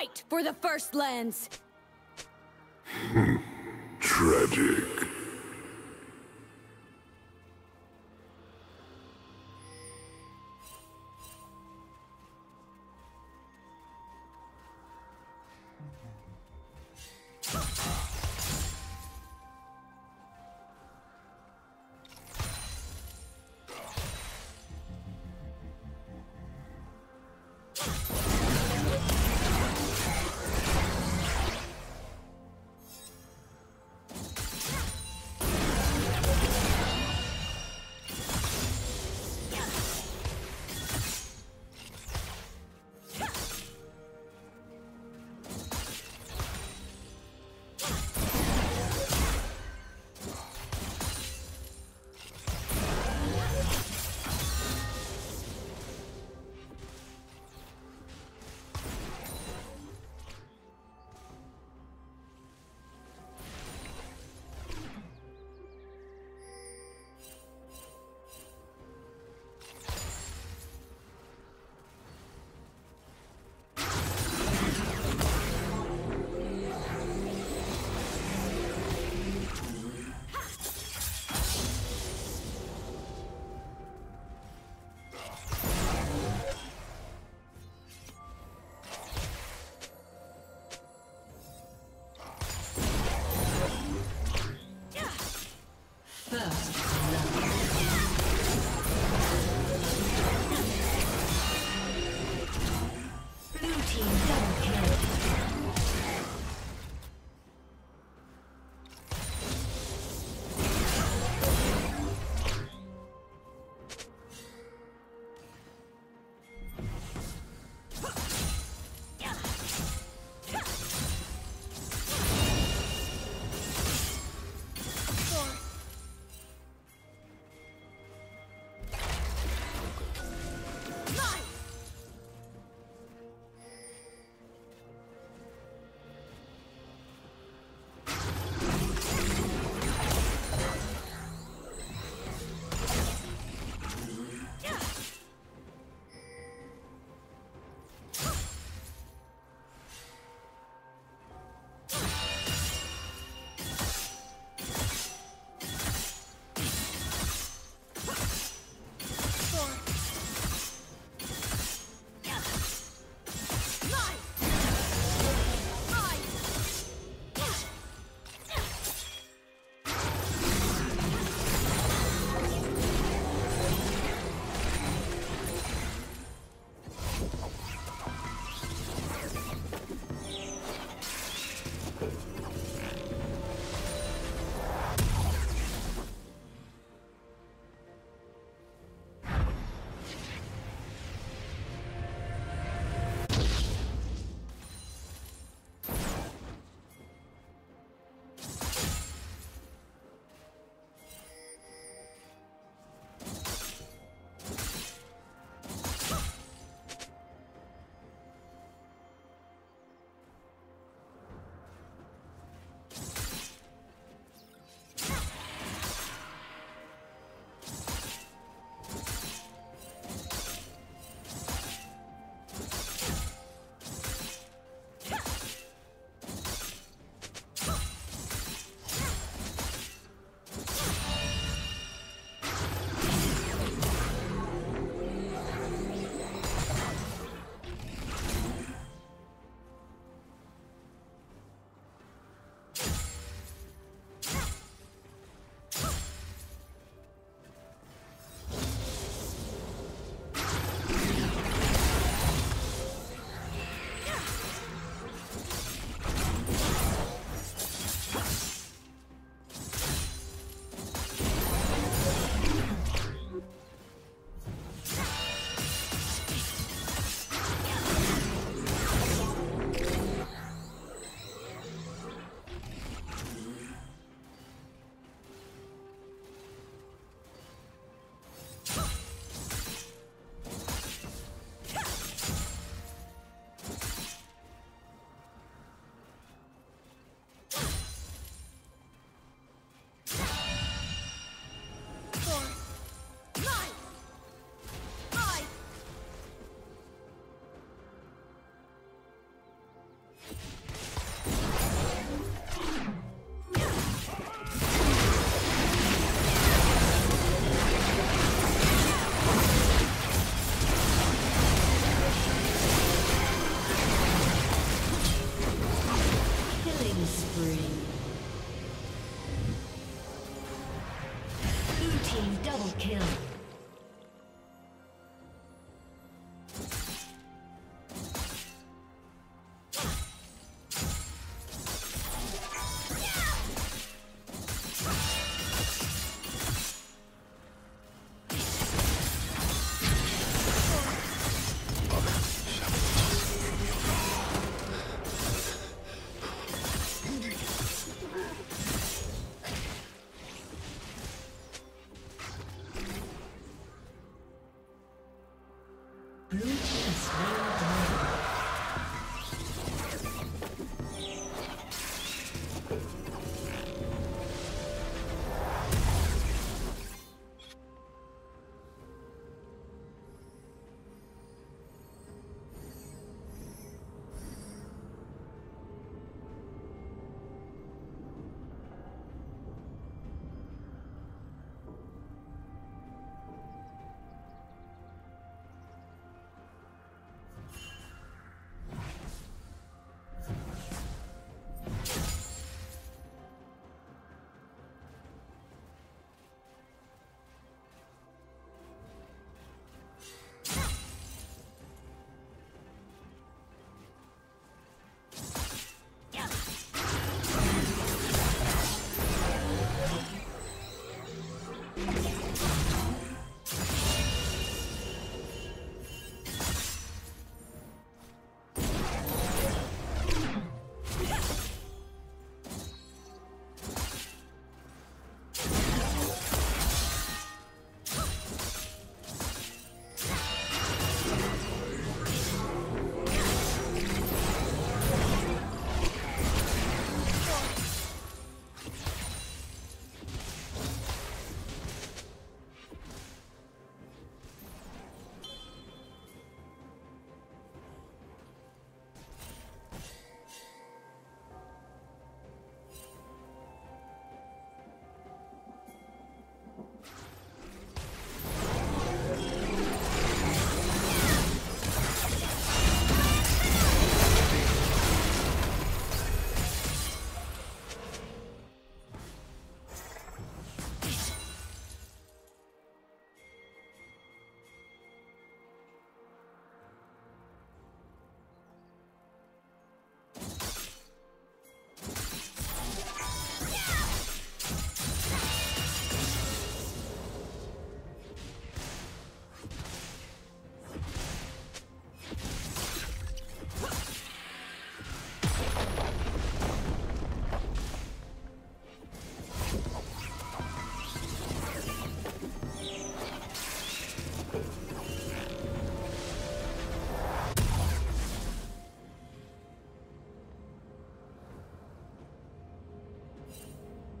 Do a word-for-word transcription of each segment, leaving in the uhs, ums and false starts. Fight for the First Lands! Tragic.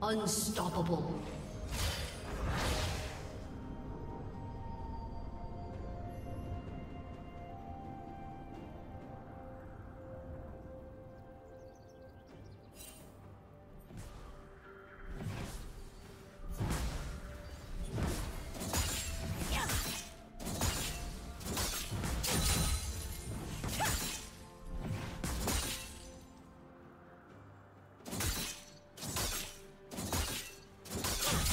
Unstoppable. Come on.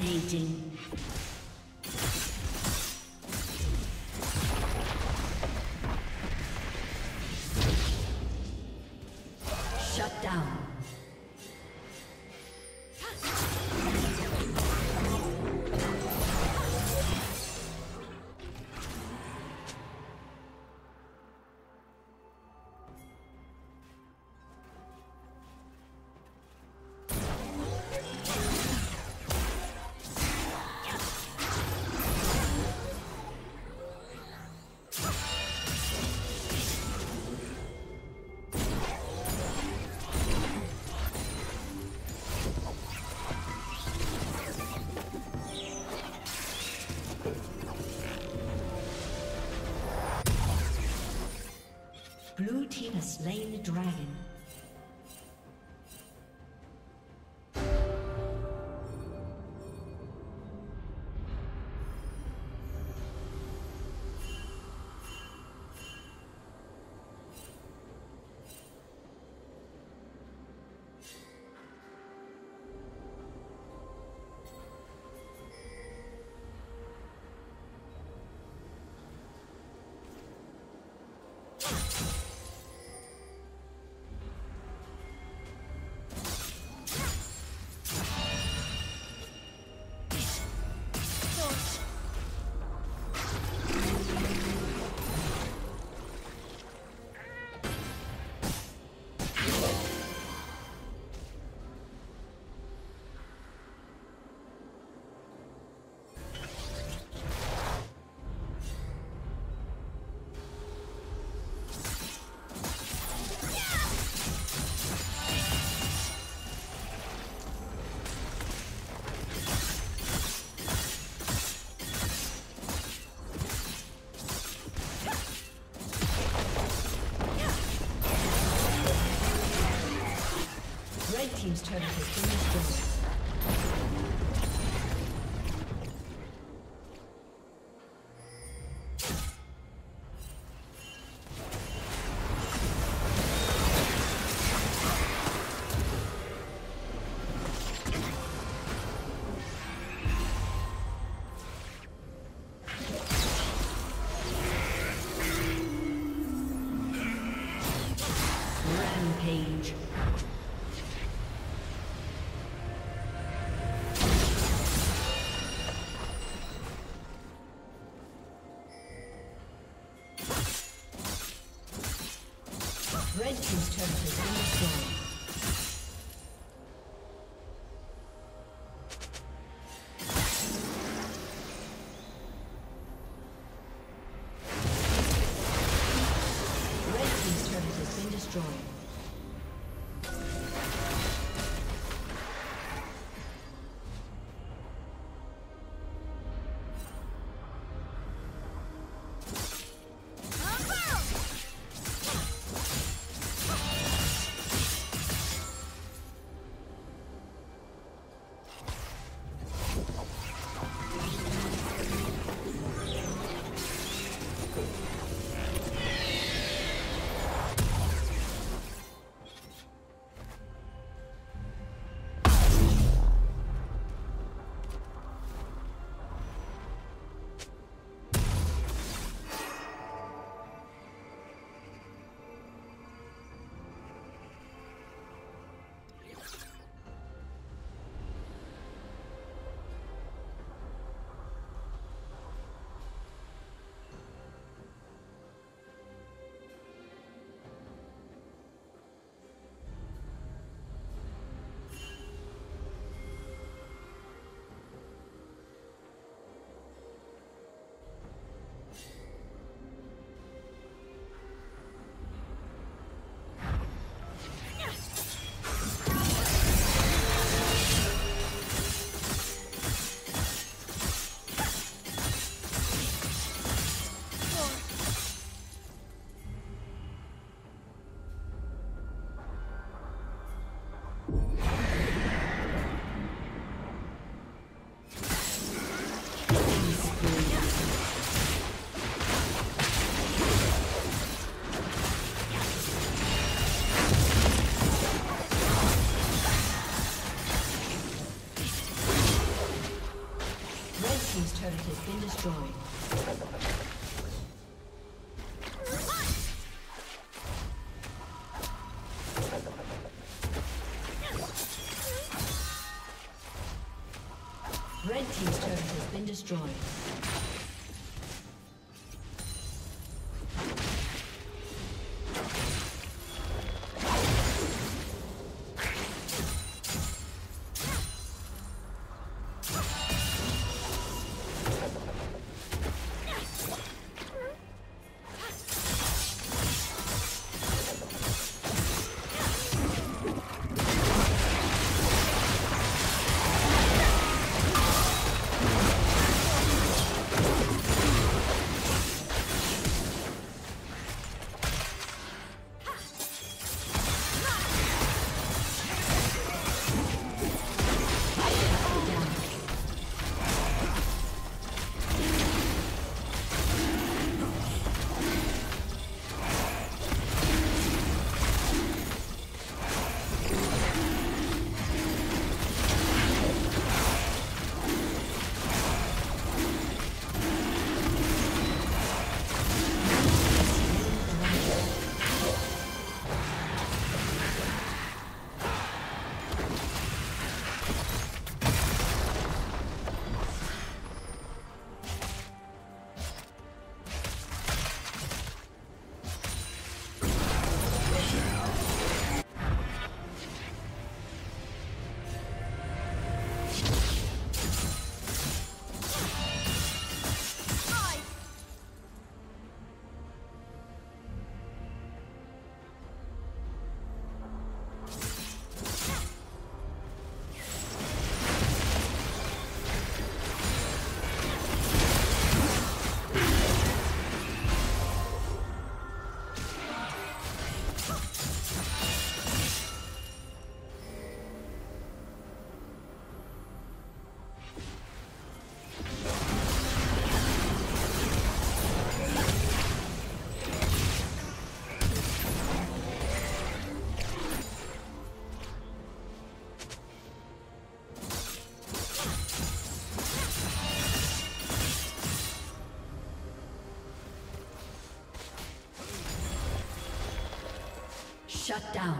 Dominating. Shut down. Blue team has slain the dragon. Team's turn to finish. Red team's turret has been destroyed. Red team's turret has been destroyed. destroyed. Shut down.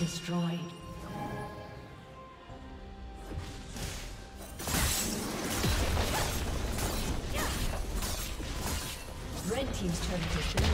Destroyed. Red team's turret has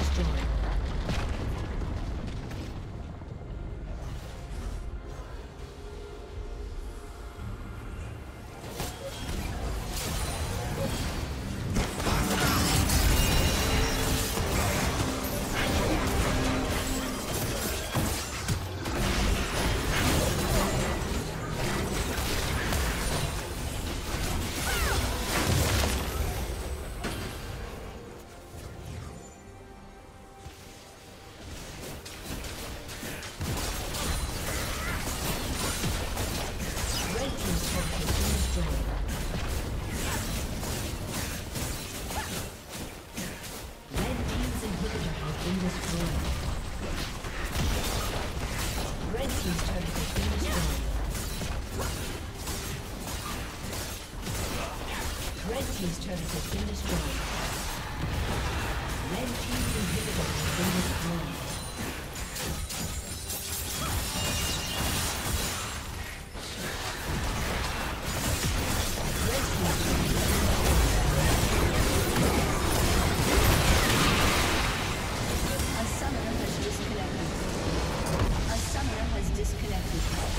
been destroyed. Let's go. Connected.